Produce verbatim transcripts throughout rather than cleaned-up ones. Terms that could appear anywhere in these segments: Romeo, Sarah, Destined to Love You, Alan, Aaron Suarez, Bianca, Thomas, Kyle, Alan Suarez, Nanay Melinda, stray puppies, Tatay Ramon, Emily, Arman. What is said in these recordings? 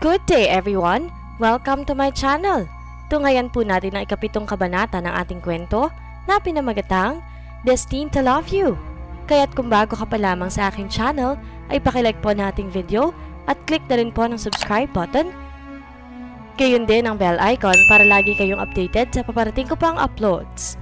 Good day everyone! Welcome to my channel! Tunghayan po natin ang ikapitong kabanata ng ating kwento na pinamagatang Destined to Love You. Kaya't kung bago ka pa lamang sa aking channel ay pakilike po nating video at click na rin po ng subscribe button. Gayon din ang bell icon para lagi kayong updated sa paparating ko pang uploads.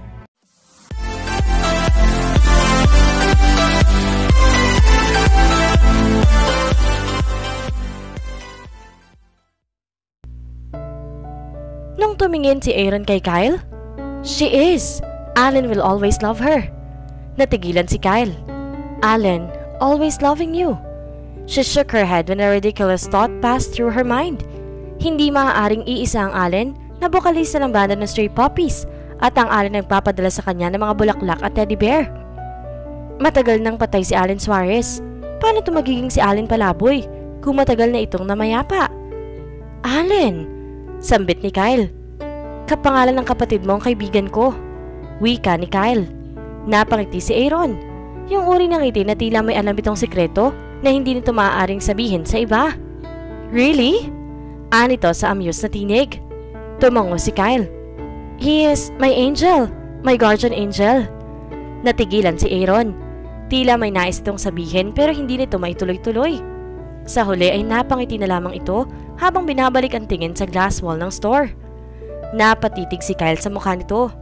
Nung tumingin si Aaron kay Kyle, "She is! Alan will always love her." Natigilan si Kyle. "Alan, always loving you." She shook her head when a ridiculous thought passed through her mind. Hindi maaaring iisa ang Alan na bokalista ng banda ng Stray Puppies at ang Alan nagpapadala sa kanya ng mga bulaklak at teddy bear. Matagal nang patay si Alan Suarez. Paano ito magiging si Alan Palaboy kung matagal na itong namayapa? "Alan!" sambit ni Kyle. "Kapangalan ng kapatid mo ang kaibigan ko," wika ni Kyle. Napangiti si Aaron. Yung uri ng ngiti na tila may alam itong sikreto na hindi nito maaaring sabihin sa iba. "Really?" anito sa amuse na tinig. Tumango si Kyle. "He is my angel, my guardian angel." Natigilan si Aaron. Tila may nais itong sabihin pero hindi nito maituloy-tuloy. Sa huli ay napangiti na lamang ito habang binabalik ang tingin sa glass wall ng store. Napatitig si Kyle sa mukha nito.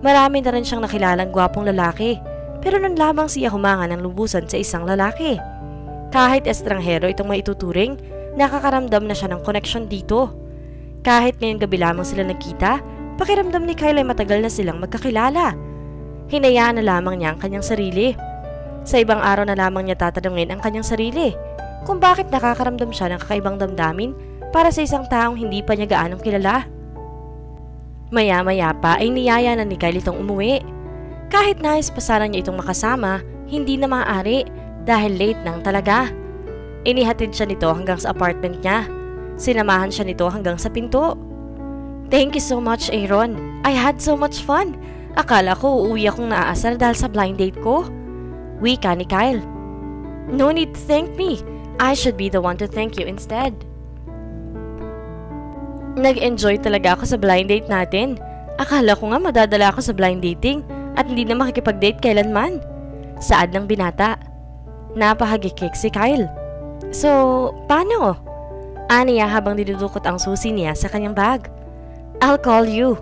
Marami na rin siyang nakilalang gwapong lalaki, pero nun lamang siya humanga ng lubusan sa isang lalaki. Kahit estranghero itong maituturing, nakakaramdam na siya ng connection dito. Kahit ngayong gabi lamang sila nakita, pakiramdam ni Kyle ay matagal na silang magkakilala. Hinayaan na lamang niya ang kanyang sarili. Sa ibang araw na lamang niya tatanungin ang kanyang sarili kung bakit nakakaramdam siya ng kakaibang damdamin para sa isang taong hindi pa niya gaanong kilala. Maya-maya pa ay niyaya na ni Kyle itong umuwi. Kahit nais pa sana niya itong makasama, hindi na maaari dahil late nang talaga. Inihatid siya nito hanggang sa apartment niya. Sinamahan siya nito hanggang sa pinto. "Thank you so much, Aaron. I had so much fun. Akala ko uuwi akong naaasar dahil sa blind date ko," wika ni Kyle. "No need to thank me. I should be the one to thank you instead." "Nag-enjoy talaga ako sa blind date natin. Akala ko nga madadala ako sa blind dating at hindi na makikipag-date kailanman," saad ng binata. Napahagikik si Kyle. "So, paano?" aniya habang dinudukot ang susi niya sa kanyang bag. "I'll call you."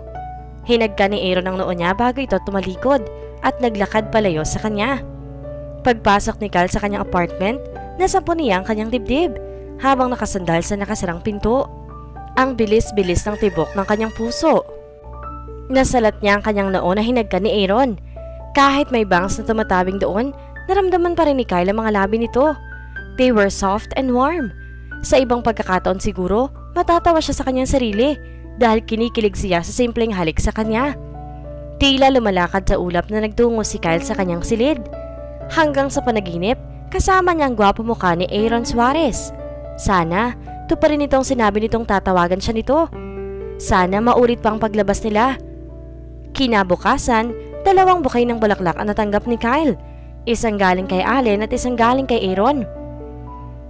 Hinagka ni Aaron ang noo niya bago ito tumalikod at naglakad palayo sa kanya. Pagpasok ni Kyle sa kanyang apartment, nasampo niya ang kanyang dibdib habang nakasandal sa nakasarang pinto. Ang bilis-bilis ng tibok ng kanyang puso. Nasalat niya ang kanyang noo na hinagka ni Aaron. Kahit may bangs na tumatabing doon, naramdaman pa rin ni Kyle ang mga labi nito. They were soft and warm. Sa ibang pagkakataon siguro, matatawa siya sa kanyang sarili dahil kinikilig siya sa simpleng halik sa kanya. Tila lumalakad sa ulap na nagtungo si Kyle sa kanyang silid. Hanggang sa panaginip, kasama niya ang gwapo mukha ni Aaron Suarez. Sana, tuparin nitong sinabi nitong tatawagan siya nito. Sana maulit pa ang paglabas nila. Kinabukasan, dalawang bukay ng bulaklak ang natanggap ni Kyle. Isang galing kay Alan at isang galing kay Aaron.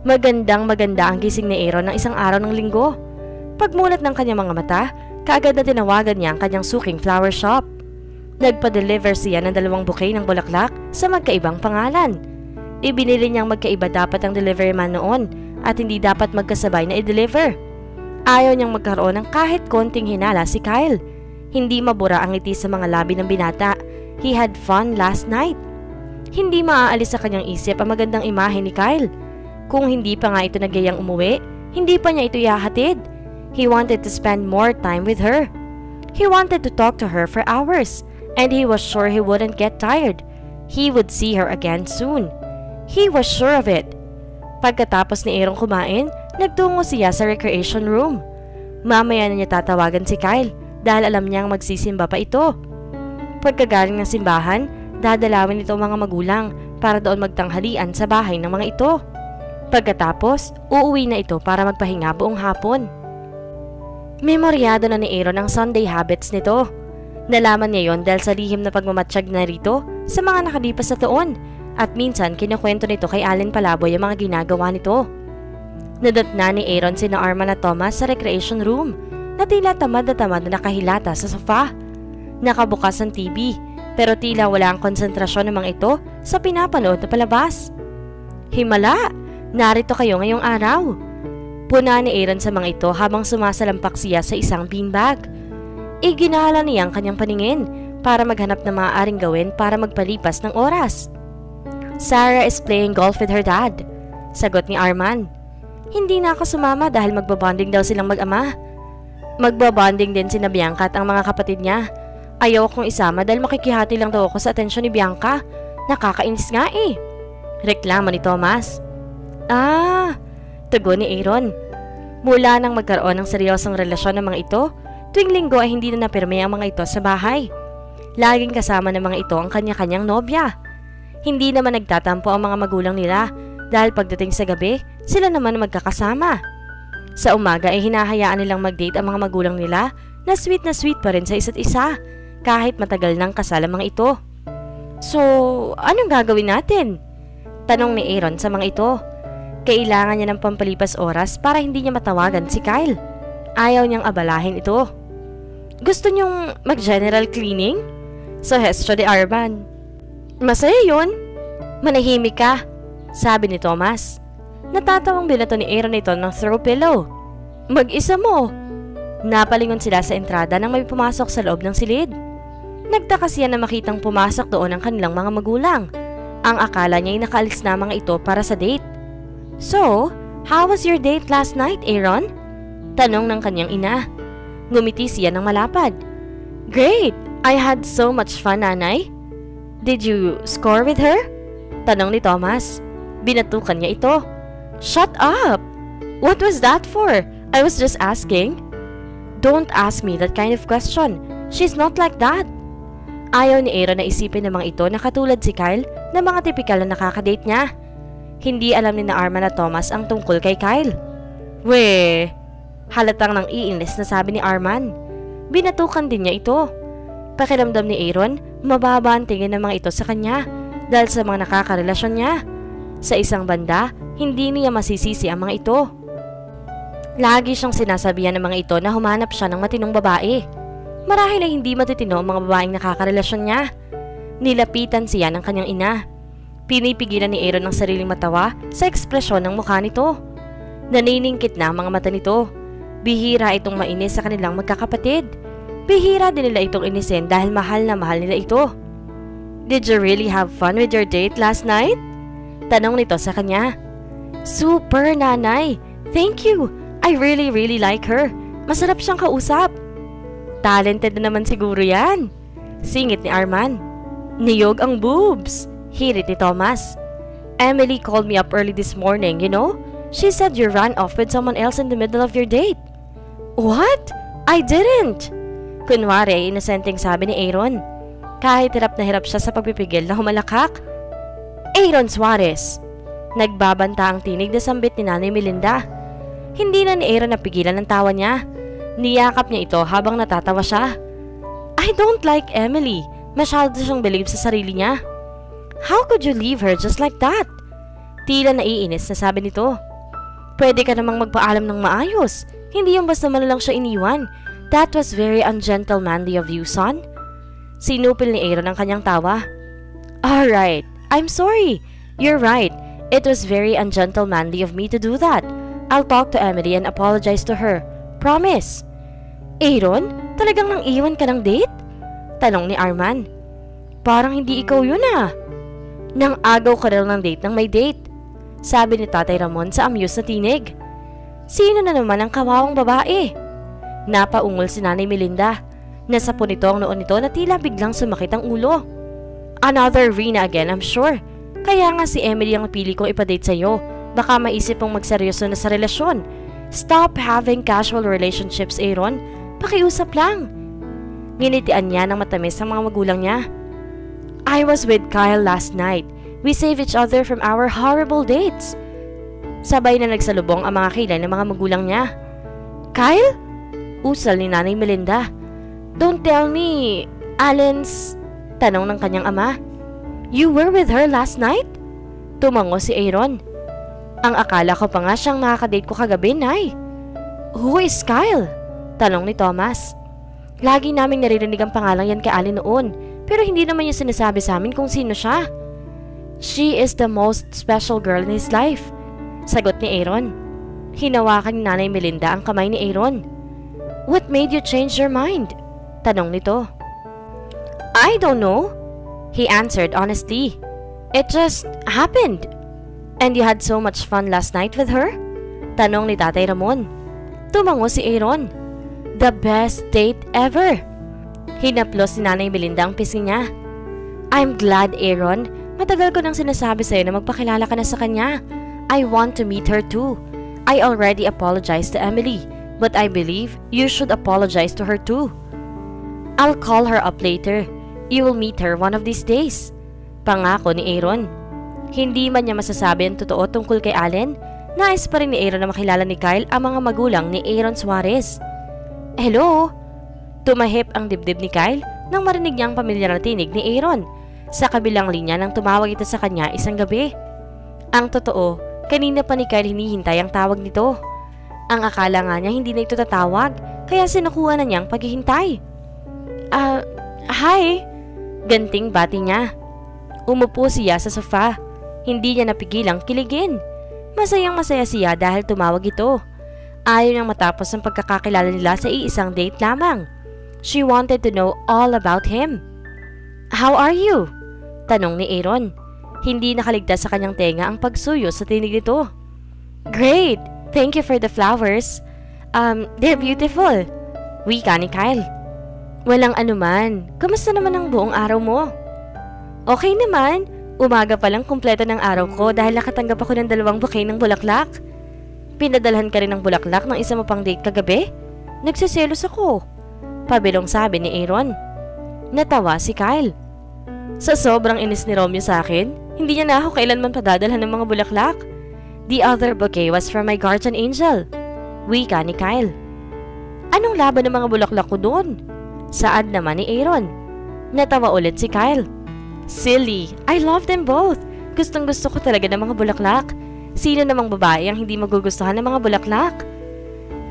Magandang maganda ang gising ni Aaron ng isang araw ng linggo. Pagmulat ng kanyang mga mata, kaagad na tinawagan niya ang kanyang suking flower shop. Nagpa-deliver siya ng dalawang bukay ng bulaklak sa magkaibang pangalan. Ibinili niyang magkaiba dapat ang delivery man noon at hindi dapat magkasabay na i-deliver. Ayaw niyang magkaroon ng kahit konting hinala si Kyle. Hindi mabura ang ngiti sa mga labi ng binata. He had fun last night. Hindi maaalis sa kanyang isip ang magandang imahe ni Kyle. Kung hindi pa nga ito nagyayang umuwi, hindi pa niya ito yahatid. He wanted to spend more time with her. He wanted to talk to her for hours and he was sure he wouldn't get tired. He would see her again soon. He was sure of it. Pagkatapos ni Aaron kumain, nagtungo siya sa recreation room. Mamaya na niya tatawagan si Kyle dahil alam niyang magsisimba pa ito. Pagkagaling ng simbahan, dadalawin ito mga magulang para doon magtanghalian sa bahay ng mga ito. Pagkatapos, uuwi na ito para magpahinga buong hapon. Memoryado na ni Aaron ang Sunday habits nito. Nalaman niya yon dahil sa lihim na pagmamatsyag na rito sa mga nakalipas na taon. At minsan, kinukwento nito kay Alan Palaboy ang mga ginagawa nito. Nadatna ni Aaron si Arman at Thomas sa recreation room na tila tamad na tamad na nakahilata sa sofa. Nakabukas ang T V pero tila wala ang konsentrasyon namang ito sa pinapanood na palabas. Himala! Narito kayo ngayong araw! Puna ni Aaron sa mga ito habang sumasalampak siya sa isang beanbag. Iginahala niya ang kanyang paningin para maghanap ng maaaring gawin para magpalipas ng oras. Sarah is playing golf with her dad, sagot ni Arman. Hindi na ako sumama dahil magbabonding daw silang mag-ama. Magbabonding din sina Bianca at ang mga kapatid niya. Ayaw akong isama dahil makikihati lang daw ako sa atensyon ni Bianca. Nakakainis nga eh. Reklamo ni Thomas. Ah, tugon ni Aaron. Mula nang magkaroon ng seryosong relasyon ng mga ito, tuwing linggo ay hindi na napirme ang mga ito sa bahay. Laging kasama ng mga ito ang kanya-kanyang nobya. Hindi naman nagtatampo ang mga magulang nila dahil pagdating sa gabi, sila naman magkakasama. Sa umaga ay hinahayaan nilang mag-date ang mga magulang nila na sweet na sweet pa rin sa isa't isa kahit matagal nang kasal ang mga ito. So, anong gagawin natin? Tanong ni Aaron sa mga ito. Kailangan niya ng pampalipas oras para hindi niya matawagan si Kyle. Ayaw niyang abalahin ito. Gusto niyong mag-general cleaning? Suhestyo ni Arman. Masaya yun. Manahimik ka, sabi ni Thomas. Natatawang binato ni Aaron ito ng throw pillow. Mag-isa mo. Napalingon sila sa entrada nang may pumasok sa loob ng silid. Nagtaka siya na makitang pumasok doon ang kanilang mga magulang. Ang akala niya ay nakaalis na mga ito para sa date. So, how was your date last night, Aaron? Tanong ng kanyang ina. Ngumiti siya ng malapad. Great! I had so much fun, nanay. Did you score with her? Tanong ni Thomas. Binatukan niya ito. Shut up! What was that for? I was just asking. Don't ask me that kind of question. She's not like that. Ayaw ni Aaron na isipin ng mga ito na katulad si Kyle na mga tipikal na nakakadate niya. Hindi alam ni na Arman at Thomas ang tungkol kay Kyle. Weh! Halatang nang iinis na sabi ni Arman. Binatukan din niya ito. Pakiramdam ni Aaron, mababa ang tingin ng mga ito sa kanya dahil sa mga nakakarelasyon niya. Sa isang banda, hindi niya masisisi ang mga ito. Lagi siyang sinasabihan ng mga ito na humanap siya ng matinong babae. Marahil ay hindi matitino ang mga babaeng nakakarelasyon niya. Nilapitan siya ng kanyang ina. Pinipigilan ni Aaron ang sariling matawa sa ekspresyon ng mukha nito. Naniningkit na ang mga mata nito. Bihira itong mainis sa kanilang magkakapatid. Bihira din nila itong inisin dahil mahal na mahal nila ito. Did you really have fun with your date last night? Tanong nito sa kanya. Super, nanay. Thank you. I really really like her. Masarap siyang kausap. Talented na naman siguro yan. Singit ni Arman. Niyog ang boobs. Hirit ni Thomas. Emily called me up early this morning, you know? She said you ran off with someone else in the middle of your date. What? I didn't. Kunwari ay inosenteng sabi ni Aaron. Kahit hirap na hirap siya sa pagpipigil na humalakak. Aaron Suarez. Nagbabanta ang tinig na sambit ni Nanay Melinda. Hindi na ni Aaron napigilan ng tawa niya. Niyakap niya ito habang natatawa siya. I don't like Emily. Masyado siyang believe sa sarili niya. How could you leave her just like that? Tila naiinis na sabi nito. Pwede ka namang magpaalam ng maayos. Hindi yung basta man lang siya iniwan. That was very ungentlemanly of you, son. Sinupil ni Aaron ang kanyang tawa. Alright. I'm sorry. You're right. It was very ungentlemanly of me to do that. I'll talk to Emily and apologize to her. Promise. Aaron, talagang nang iwan ka ng date? Tanong ni Arman. Parang hindi ikaw yun ah. Nang agaw ka rin ng date ng may date. Sabi ni Tatay Ramon sa amused na tinig. Sino na naman ang kawawang babae? Napaungol si Nanay Melinda. Nasapon ito ang noon nito na tila biglang sumakit ang ulo. Another Rina again, I'm sure. Kaya nga si Emily ang pili kong ipadate sa'yo. Baka maisip mong magseryoso na sa relasyon. Stop having casual relationships, Aaron. Pakiusap lang. Nginitian niya ng matamis ang mga magulang niya. I was with Kyle last night. We saved each other from our horrible dates. Sabay na nagsalubong ang mga kilay ng mga magulang niya. Kyle? Usal ni Nanay Melinda. Don't tell me, Alan's... Tanong ng kanyang ama. You were with her last night? Tumango si Aaron. Ang akala ko pa nga siyang nakakadate ko kagabi, Nay. Who is Kyle? Tanong ni Thomas. Lagi naming naririnig ang pangalan yan kay Alan noon, pero hindi naman niya sinasabi sa amin kung sino siya. She is the most special girl in his life, sagot ni Aaron. Hinawakan ni Nanay Melinda ang kamay ni Aaron. What made you change your mind? Tanong nito. I don't know, he answered honestly. It just happened. And you had so much fun last night with her? Tanong ni Tatay Ramon. Tumango si Aaron. The best date ever. Hinaplos ni Nanay Melinda ang pisngi niya. I'm glad, Aaron. Matagal ko nang sinasabi sa'yo na magpakilala ka na sa kanya. I want to meet her too. I already apologized to Emily, but I believe you should apologize to her too. I'll call her up later. You will meet her one of these days. Pangako ni Aaron. Hindi man niya masasabi ang totoo tungkol kay Alan, nais pa rin ni Aaron na makilala ni Kyle ang mga magulang ni Aaron Suarez. Hello? Tumahip ang dibdib ni Kyle nang marinig niya ang pamilyar na tinig ni Aaron sa kabilang linya nang tumawag ito sa kanya isang gabi. Ang totoo, kanina pa ni Kyle hinihintay ang tawag nito. Ang akala nga niya hindi na ito tatawag, kaya sinukuha na niyang paghihintay. Ah, uh, hi! Ganting bati niya. Umupo siya sa sofa. Hindi niya napigilang kiligin. Masayang masaya siya dahil tumawag ito. Ayaw niyang matapos ang pagkakakilala nila sa iisang date lamang. She wanted to know all about him. How are you? Tanong ni Aaron. Hindi nakaligtas sa kanyang tenga ang pagsuyo sa tinig nito. Great! Thank you for the flowers. Um, they're beautiful. Wika ni Kyle. Walang anuman. Kamusta naman ang buong araw mo? Okay naman. Umaga pa lang kumpleto ng araw ko dahil nakatanggap ako ng dalawang bouquet ng bulaklak. Pinadalhan ka rin ng bulaklak ng isa mo pang date kagabi? Nagsiselos ako. Pabilong sabi ni Aaron. Natawa si Kyle. Sa sobrang inis ni Romeo sa akin, hindi niya na ako kailanman padadalhan ng mga bulaklak. The other bouquet was from my guardian angel. Wika ni Kyle. Anong laban ng mga bulaklak ko doon? Saad naman ni Aaron. Natawa ulit si Kyle. Silly, I love them both. Gustong gusto ko talaga ng mga bulaklak. Sino namang babae ang hindi magugustuhan ng mga bulaklak?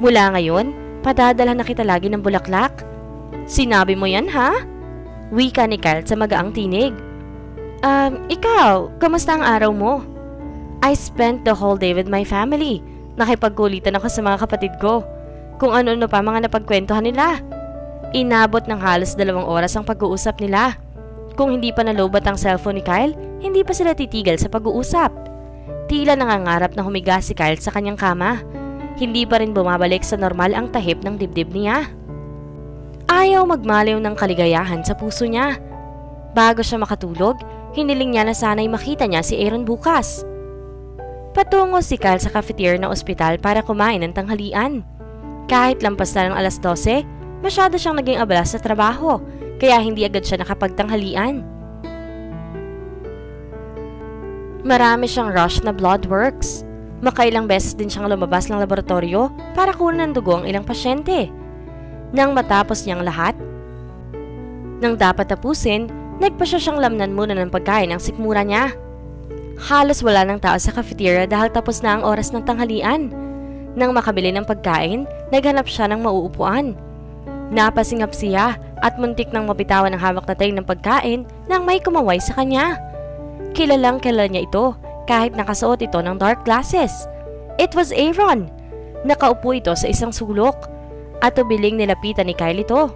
Mula ngayon, padadala na kita lagi ng bulaklak. Sinabi mo yan, ha? Wika ni Kyle sa magaang tinig. Um, ikaw, kamusta ang araw mo? I spent the whole day with my family. Nakipagkulitan ako sa mga kapatid ko. Kung ano-ano pa mga napagkwentuhan nila. Inabot ng halos dalawang oras ang pag-uusap nila. Kung hindi pa nalobat ang cellphone ni Kyle, hindi pa sila titigil sa pag-uusap. Tila nangangarap na humiga si Kyle sa kanyang kama. Hindi pa rin bumabalik sa normal ang tahip ng dibdib niya. Ayaw magmaliw ng kaligayahan sa puso niya. Bago siya makatulog, hiniling niya na sana'y makita niya si Aaron bukas. Patungo si Kyle sa cafeteria ng ospital para kumain ng tanghalian. Kahit lampas na ng alas dose, masyado siyang naging abala sa trabaho. Kaya hindi agad siya nakapagtanghalian. Marami siyang rush na blood works. Makailang beses din siyang lumabas ng laboratorio para kunin ng dugo ang ilang pasyente. Nang matapos niyang lahat, nang dapat tapusin, nagpasya siyang lamnan muna ng pagkain ang sikmura niya. Halos wala ng tao sa cafeteria dahil tapos na ang oras ng tanghalian. Nang makabili ng pagkain, naghanap siya ng mauupuan. Napasingap siya at muntik nang mabitawan ang hawak na tray ng pagkain nang may kumaway sa kanya. Kilalang kilala niya ito kahit nakasuot ito ng dark glasses. It was Aaron. Nakaupo ito sa isang sulok at tubiling nilapitan ni Kyle ito.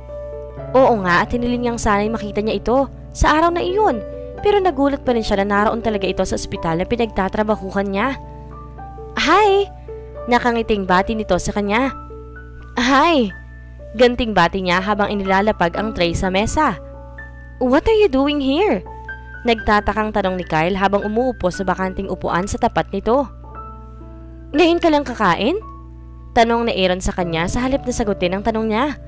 Oo nga at hiniling niyang sana'y makita niya ito sa araw na iyon, pero nagulat pa rin siya na naroon talaga ito sa ospital na pinagtatrabahuhan niya. Hi! Nakangiting bati nito sa kanya. Hi! Ganting bati niya habang inilalapag ang tray sa mesa. What are you doing here? Nagtatakang tanong ni Kyle habang umuupo sa bakanting upuan sa tapat nito. Ngayon ka lang kakain? Tanong ni Aaron sa kanya sa halip na sagutin ang tanong niya.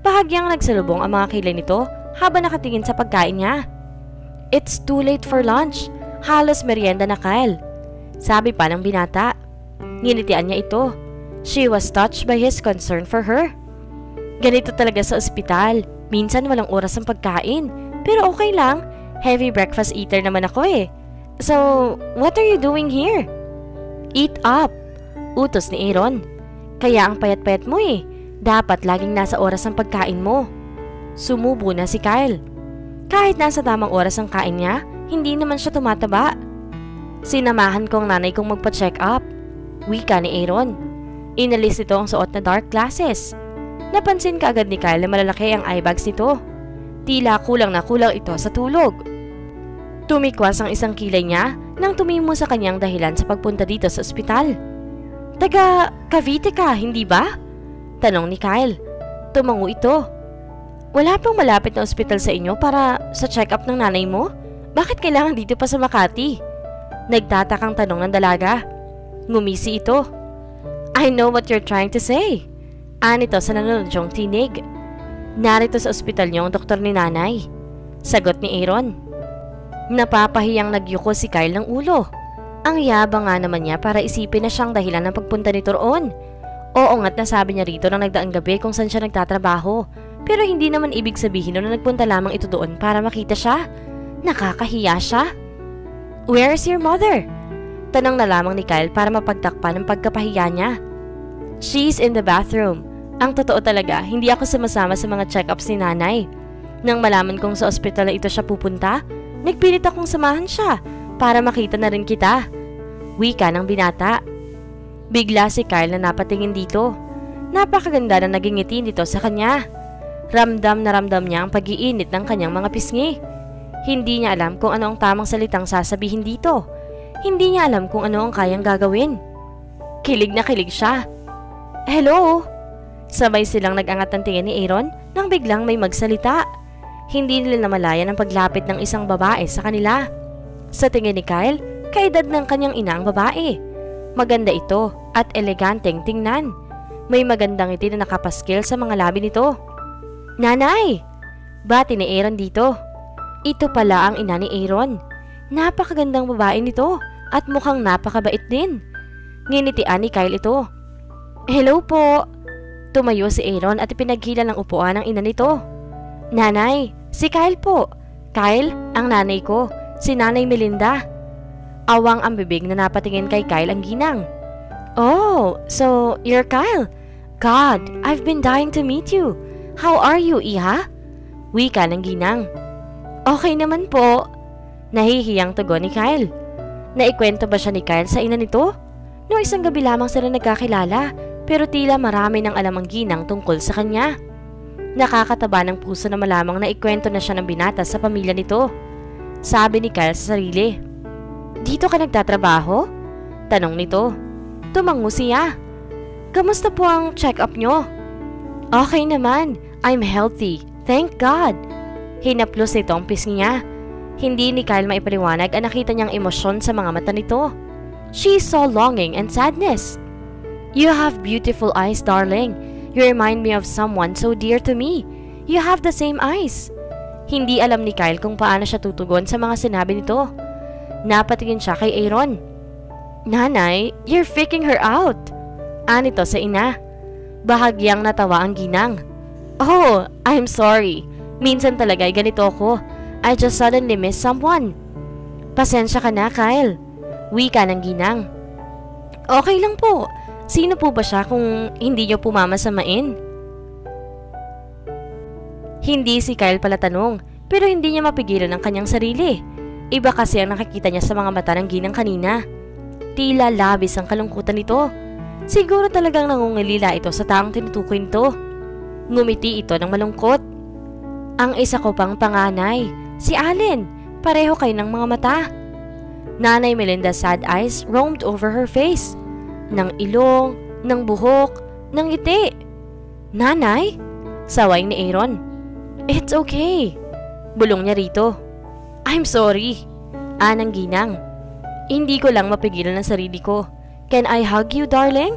Bahagyang nagsalubong ang mga kilay nito habang nakatingin sa pagkain niya. It's too late for lunch. Halos merienda na, Kyle. Sabi pa ng binata. Nginitian niya ito. She was touched by his concern for her. Ganito talaga sa ospital, minsan walang oras ang pagkain, pero okay lang, heavy breakfast eater naman ako eh. So, what are you doing here? Eat up! Utos ni Aaron. Kaya ang payat-payat mo eh. Dapat laging nasa oras ang pagkain mo. Sumubo na si Kyle. Kahit nasa tamang oras ang kain niya, hindi naman siya tumataba. Sinamahan ko ang nanay kong magpa-check up. Wika ni Aaron. Inalis nito ang suot na dark glasses. Napansin kaagad ni Kyle na malalaki ang eye bags nito. Tila kulang na kulang ito sa tulog. Tumikwas ang isang kilay niya nang tumimo sa kanyang dahilan sa pagpunta dito sa ospital. Taga Cavite ka, hindi ba? Tanong ni Kyle. Tumango ito. Wala pang malapit na ospital sa inyo para sa check-up ng nanay mo? Bakit kailangan dito pa sa Makati? Nagtatakang tanong ng dalaga. Ngumisi ito. I know what you're trying to say. Anito sa nanunodyong tinig. Narito sa ospital niyo ang doktor ni nanay. Sagot ni Aaron. Napapahiyang nagyuko si Kyle ng ulo. Ang yabang nga naman niya para isipin na siyang dahilan ng pagpunta nito roon. Oo nga't nasabi niya rito nang nagdaang gabi kung saan siya nagtatrabaho. Pero hindi naman ibig sabihin na nagpunta lamang ito doon para makita siya. Nakakahiya siya. Where's your mother? Tanong na lamang ni Kyle para mapagtakpan ang pagkapahiya niya. She's in the bathroom. Ang totoo talaga, hindi ako sumasama sa mga check-ups ni nanay. Nang malaman kong sa ospital na ito siya pupunta, nagpilit akong samahan siya para makita na rin kita. Wika ng binata. Bigla si Kyle na napatingin dito. Napakaganda na naging ngiti nito sa kanya. Ramdam na ramdam niya ang pag-iinit ng kanyang mga pisngi. Hindi niya alam kung ano ang tamang salitang sasabihin dito. Hindi niya alam kung ano ang kayang gagawin. Kilig na kilig siya. Hello? Sabay silang nag-angat ng tingin ni Aaron nang biglang may magsalita. Hindi nila namalayan ang paglapit ng isang babae sa kanila. Sa tingin ni Kyle, kaedad ng kanyang ina ang babae. Maganda ito at eleganteng tingnan. May magandang ngiti na nakapaskil sa mga labi nito. Nanay! Bati ni Aaron dito. Ito pala ang ina ni Aaron. Napakagandang babae nito at mukhang napakabait din. Nginitian ni Kyle ito. Hello po! Tumayo si Aaron at ipinaghila ng upuan ang ina nito. Nanay, si Kyle po. Kyle, ang nanay ko. Si Nanay Melinda. Awang ang bibig na napatingin kay Kyle ang ginang. Oh, so you're Kyle? God, I've been dying to meet you. How are you, Iha? Wika ng ginang. Okay naman po. Nahihiyang tugon ni Kyle. Naikwento ba siya ni Kyle sa ina nito? Noong isang gabi lamang sila nagkakilala, pero tila marami nang alam ang ginang tungkol sa kanya. Nakakataba ng puso na malamang naikwento na siya ng binata sa pamilya nito. Sabi ni Kyle sa sarili. Dito ka nagtatrabaho? Tanong nito. Tumango siya. Kamusta po ang check-up nyo? Okay naman, I'm healthy, thank God. Hinaplos nito ang pisngi niya. Hindi ni Kyle maipaliwanag ang nakita niyang emosyon sa mga mata nito. She saw longing and sadness. You have beautiful eyes, darling. You remind me of someone so dear to me. You have the same eyes. Hindi alam ni Kyle kung paano siya tutugon sa mga sinabi nito. Napatingin siya kay Aaron. Nanay, you're faking her out. Anito sa ina. Bahagyang natawa ang ginang. Oh, I'm sorry. Minsan talaga ay ganito ako. I just suddenly miss someone. Pasensya ka na, Kyle. Wika ng ginang. Okay lang po. Sino po ba siya kung hindi niyo pumamasamain? Hindi si Kyle pala tanong, pero hindi niya mapigilan ang kanyang sarili. Iba kasi ang nakikita niya sa mga mata ng ginang kanina. Tila labis ang kalungkutan nito. Siguro talagang nangungilila ito sa taong tinutukoy nito. Ngumiti ito ng malungkot. Ang isa ko pang panganay, si Alan. Pareho kayo ng mga mata. Nanay Melinda's sad eyes roamed over her face. Nang ilong, nang buhok, nang ngiti. Nanay? Saway ni Aaron. It's okay. Bulong niya rito. I'm sorry. Anang ginang. Hindi ko lang mapigilan ang sarili ko. Can I hug you, darling?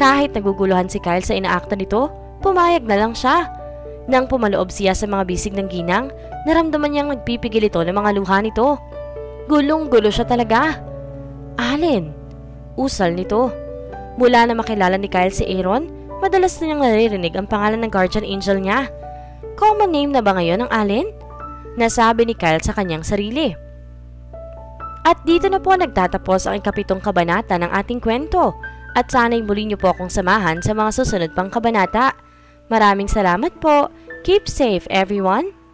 Kahit naguguluhan si Kyle sa inaakta nito, pumayag na lang siya. Nang pumaloob siya sa mga bisig ng ginang, naramdaman niyang nagpipigil ito ng mga luha nito. Gulong-gulo siya talaga. Alan, usal nito. Mula na makilala ni Kyle si Aaron, madalas na niyang naririnig ang pangalan ng guardian angel niya. Common name na ba ngayon ang Alan? Nasabi ni Kyle sa kanyang sarili. At dito na po nagtatapos ang ikapitong kabanata ng ating kwento. At sana'y muli niyo po akong samahan sa mga susunod pang kabanata. Maraming salamat po. Keep safe everyone.